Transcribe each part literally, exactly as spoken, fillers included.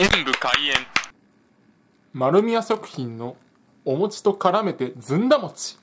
演武開演。丸宮食品のお餅と絡めてずんだ餅。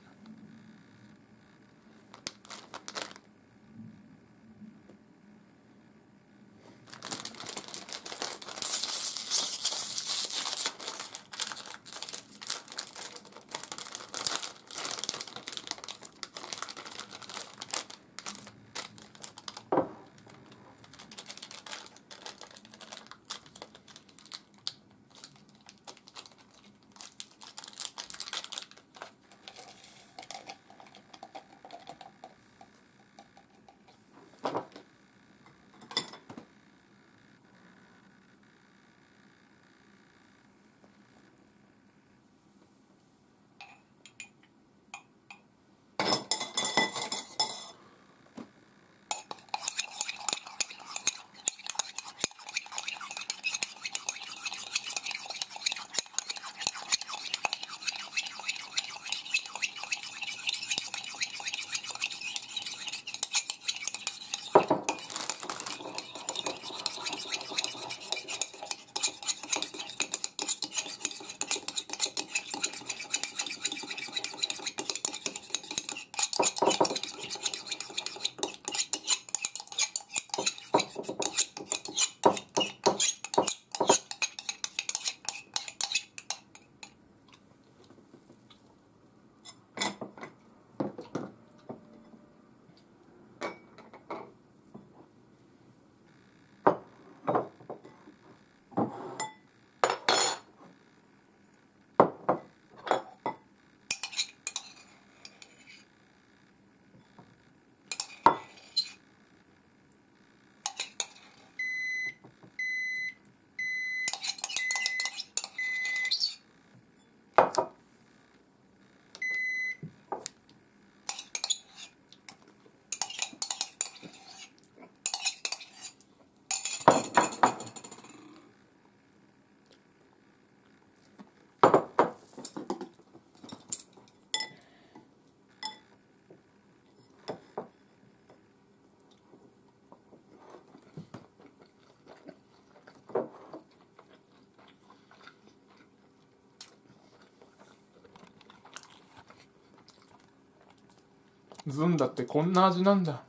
ずんだってこんな味なんだ。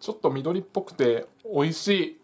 ちょっと緑っぽくて美味しい。